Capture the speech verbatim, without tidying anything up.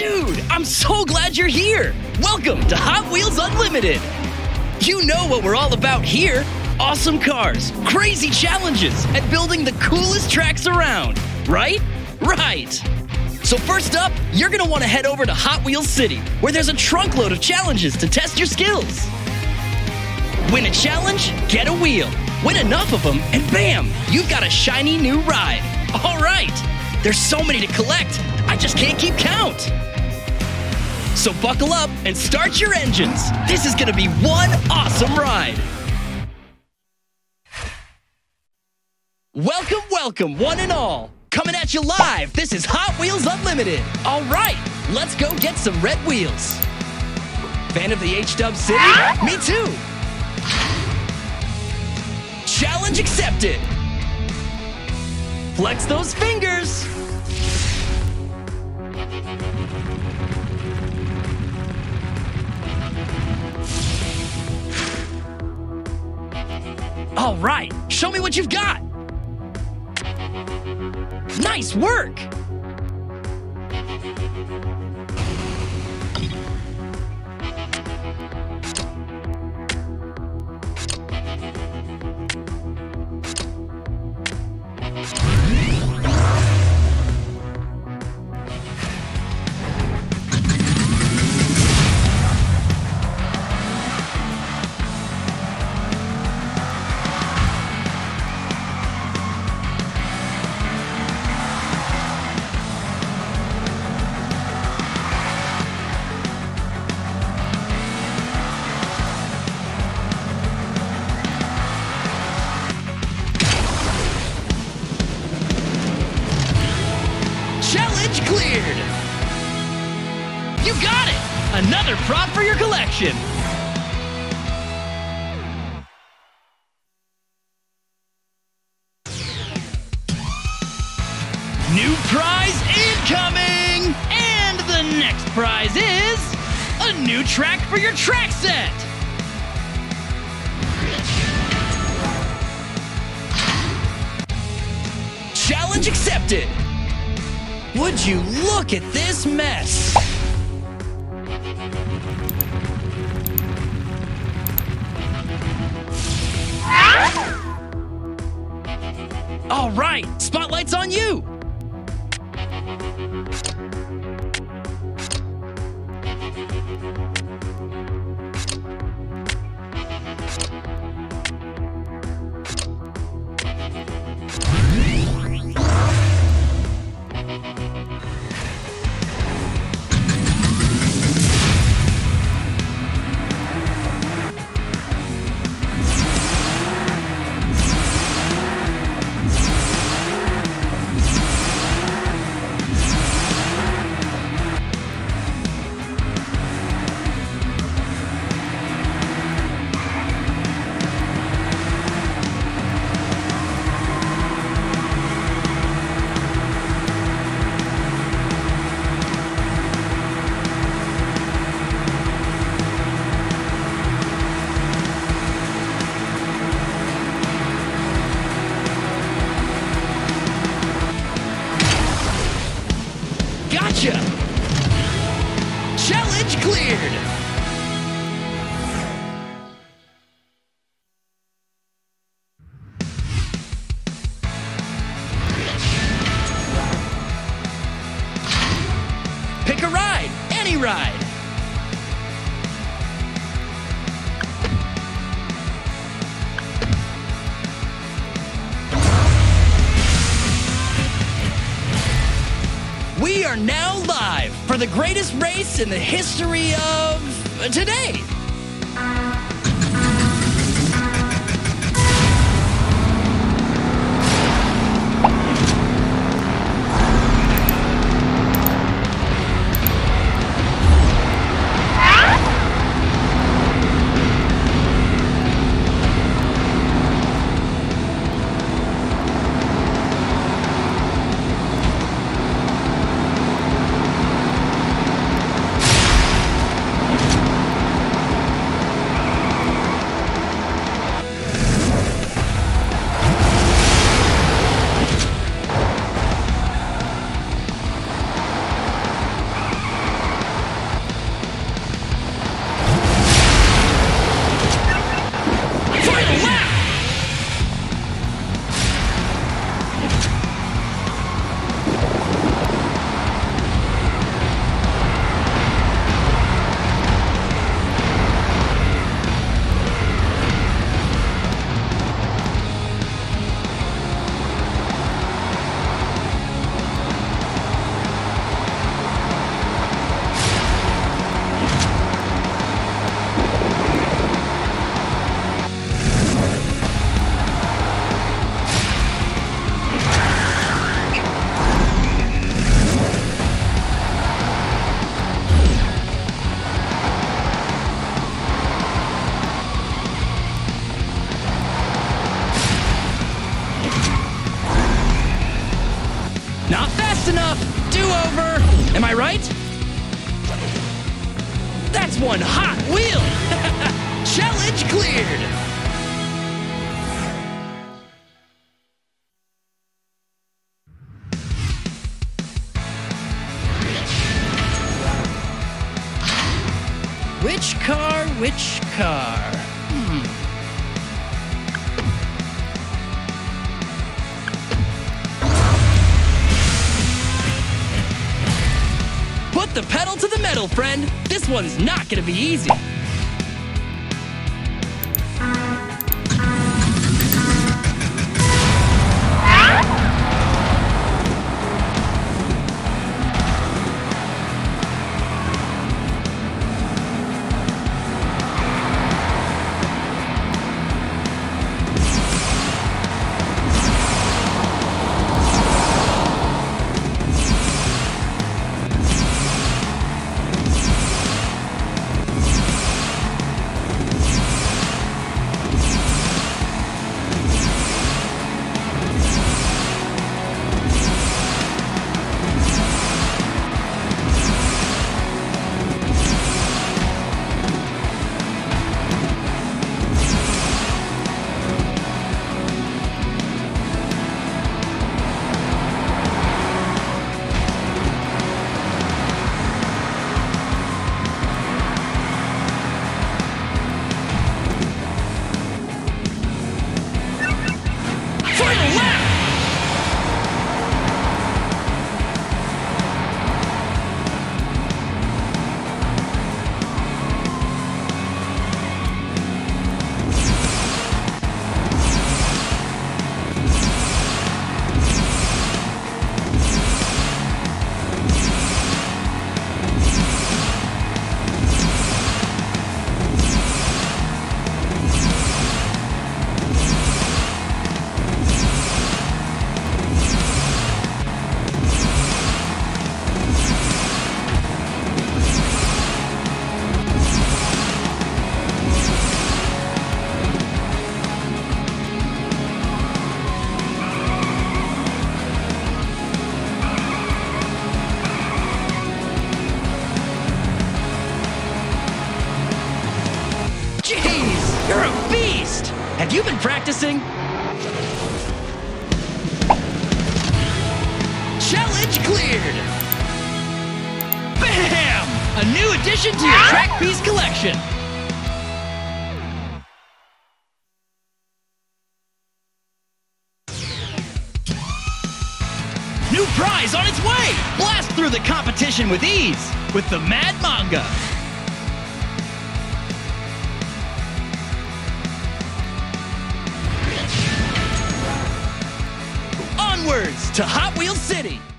Dude, I'm so glad you're here! Welcome to Hot Wheels Unlimited! You know what we're all about here! Awesome cars, crazy challenges, and building the coolest tracks around! Right? Right! So first up, you're gonna want to head over to Hot Wheels City, where there's a trunkload of challenges to test your skills! Win a challenge, get a wheel! Win enough of them, and bam! You've got a shiny new ride! Alright! There's so many to collect, I just can't keep count! So buckle up and start your engines! This is gonna be one awesome ride! Welcome, welcome, one and all! Coming at you live, this is Hot Wheels Unlimited! Alright, let's go get some red wheels! Fan of the H-Dub City? Me too! Challenge accepted! Flex those fingers! All right, show me what you've got! Nice work! Cleared! You got it! Another prop for your collection! New prize incoming! And the next prize is a new track for your track set! Challenge accepted! Would you look at this mess? Ah! All right, spotlight's on you. Challenge cleared! Pick a ride, any ride! We are now live for the greatest race in the history of today. one Hot Wheel! Challenge cleared! Which car, which car? Hmm. Put the pedal to the metal, friend. This one's not gonna be easy. You're a beast! Have you been practicing? Challenge cleared! Bam! A new addition to your track piece collection! New prize on its way! Blast through the competition with ease with the Mad Manga! Onwards to Hot Wheels City!